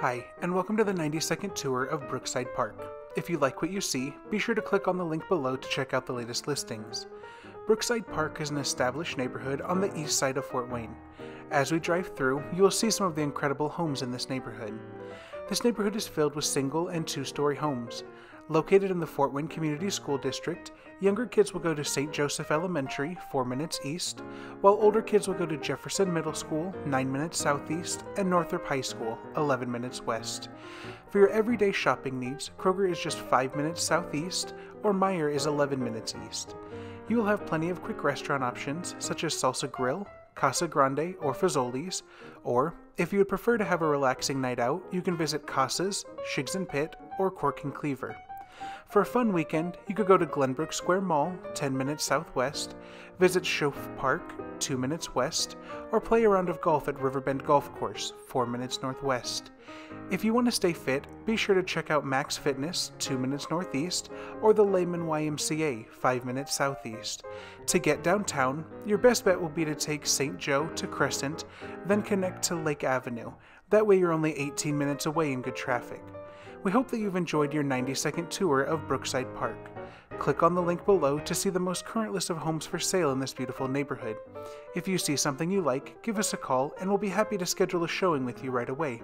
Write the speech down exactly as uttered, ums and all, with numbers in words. Hi, and welcome to the ninety-second tour of Brookside Park. If you like what you see, be sure to click on the link below to check out the latest listings. Brookside Park is an established neighborhood on the east side of Fort Wayne. As we drive through, you will see some of the incredible homes in this neighborhood. This neighborhood is filled with single and two-story homes. Located in the Fort Wayne Community School District, younger kids will go to Saint Joseph Elementary, four minutes east, while older kids will go to Jefferson Middle School, nine minutes southeast, and Northrop High School, eleven minutes west. For your everyday shopping needs, Kroger is just five minutes southeast, or Meijer is eleven minutes east. You will have plenty of quick restaurant options, such as Salsa Grill, Casa Grande, or Fazoli's, or, if you would prefer to have a relaxing night out, you can visit Casa's, Shiggs and Pitt, or Cork and Cleaver. For a fun weekend, you could go to Glenbrook Square Mall, ten minutes southwest, visit Schoof Park, two minutes west, or play a round of golf at Riverbend Golf Course, four minutes northwest. If you want to stay fit, be sure to check out Max Fitness, two minutes northeast, or the Layman Y M C A, five minutes southeast. To get downtown, your best bet will be to take Saint Joe to Crescent, then connect to Lake Avenue. That way you're only eighteen minutes away in good traffic. We hope that you've enjoyed your ninety-second tour of Brookside Park. Click on the link below to see the most current list of homes for sale in this beautiful neighborhood. If you see something you like, give us a call and we'll be happy to schedule a showing with you right away.